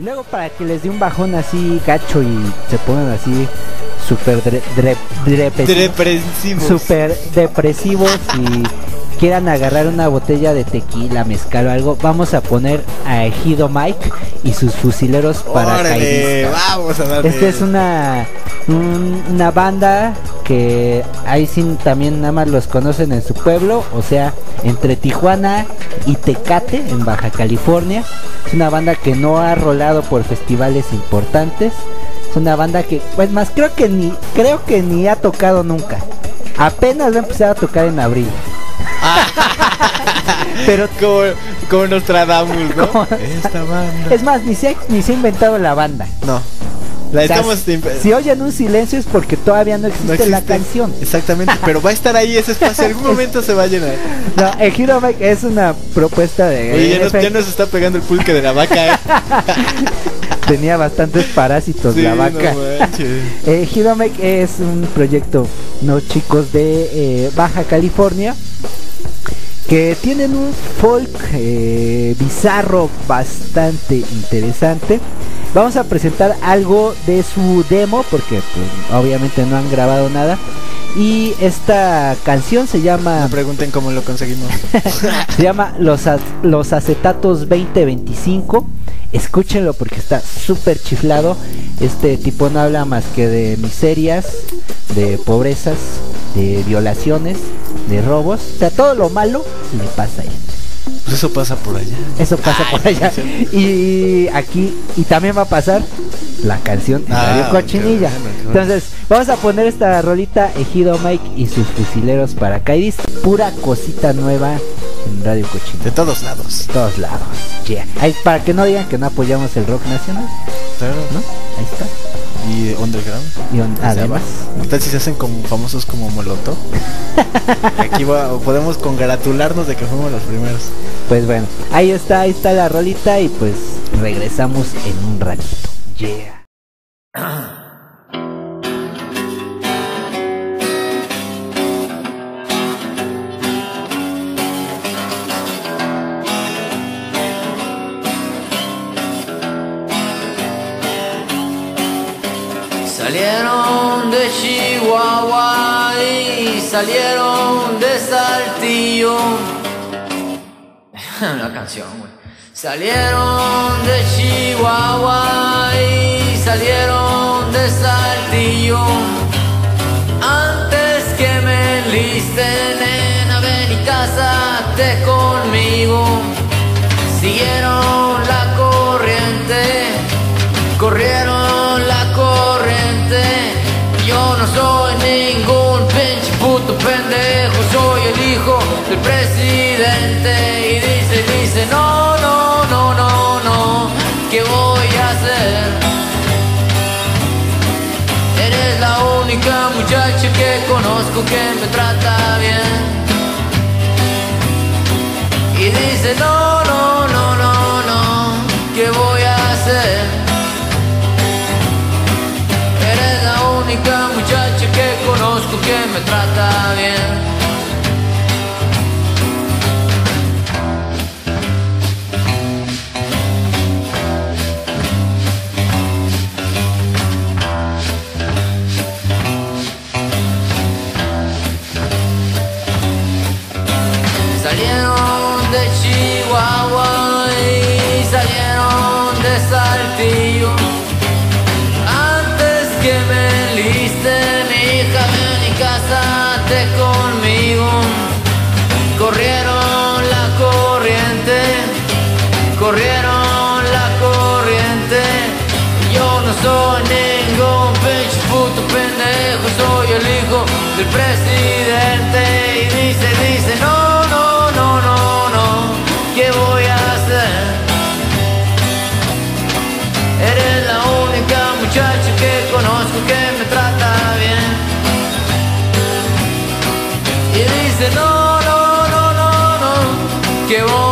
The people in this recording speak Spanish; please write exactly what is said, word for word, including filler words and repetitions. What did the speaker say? Y luego para que les dé un bajón así gacho y se pongan así súper dre, dre, depresivos, super depresivos y quieran agarrar una botella de tequila, mezcal o algo, vamos a poner a Ejido Mike y sus fusileros paracaidistas. Vamos a darle. Esta es una un, una banda que ahí sí también nada más los conocen en su pueblo, o sea, entre Tijuana y Tecate en Baja California. Es una banda que no ha rolado por festivales importantes. Es una banda que, pues más, creo que ni creo que ni ha tocado nunca. Apenas va a empezar a tocar en abril. Pero como, como Nostradamus, ¿no? Como esta banda. Es más, ni se, ni se ha inventado la banda. No. La o sea, estamos si, si oyen un silencio es porque todavía no existe, no existe la canción. Exactamente, pero va a estar ahí ese espacio, algún momento se va a llenar. No, Ejido Mike es una propuesta de... Oye, ya, nos, ya nos está pegando el pulque de la vaca, ¿eh? Tenía bastantes parásitos, sí, la vaca. No Ejido Mike es un proyecto, no chicos, de eh, Baja California, que tienen un folk eh, bizarro bastante interesante. Vamos a presentar algo de su demo porque pues, obviamente no han grabado nada. Y esta canción se llama... No pregunten cómo lo conseguimos. Se llama Los, Los acetatos veinte veinticinco. Escúchenlo porque está súper chiflado. Este tipo no habla más que de miserias, de pobrezas, de violaciones, de robos. O sea, todo lo malo le pasa a él. Pues eso pasa por allá. Eso pasa por allá. Y aquí, y también va a pasar la canción en Radio ah, Cochinilla. Entonces, vamos a poner esta rolita, Ejido Mike y sus fusileros paracaidistas. Pura cosita nueva en Radio Cochinilla. De todos lados. De todos lados. Yeah. Ahí, para que no digan que no apoyamos el rock nacional. Claro. ¿No? Ahí está. Y underground. Y on, además. ¿Qué tal si se hacen como famosos como Moloto? Aquí va, podemos congratularnos de que fuimos los primeros. Pues bueno, ahí está, ahí está la rolita y pues regresamos en un ratito. Yeah. Salieron de Chihuahua y salieron de Saltillo. Una canción, güey. Salieron de Chihuahua y salieron de Saltillo. Antes que me enlisten, nena, ven y cásate conmigo. Siguieron la corriente, corrieron la corriente. Yo no soy ningún pinche puto pendejo, soy el hijo del presidente. Y dice, dice, no, no, no, no, no, ¿qué voy a hacer? Eres la única muchacha que conozco que me trata bien. Y dice, no, no, no, no, no, ¿qué voy a hacer? Eres la única muchacha que conozco que me trata bien. Salieron de Chihuahua y salieron de Saltillo. Antes que me enlisten, hija, ven y cásate conmigo. Corrieron la corriente, corrieron la corriente. Yo no soy ningún pinche puto pendejo, soy el hijo del presidente. Y dice, dice, no, no, no, no, ¿qué voy a hacer? Eres la única muchacha que conozco que me trata bien. Y dice, no, no, no, no, no, ¿qué voy a hacer?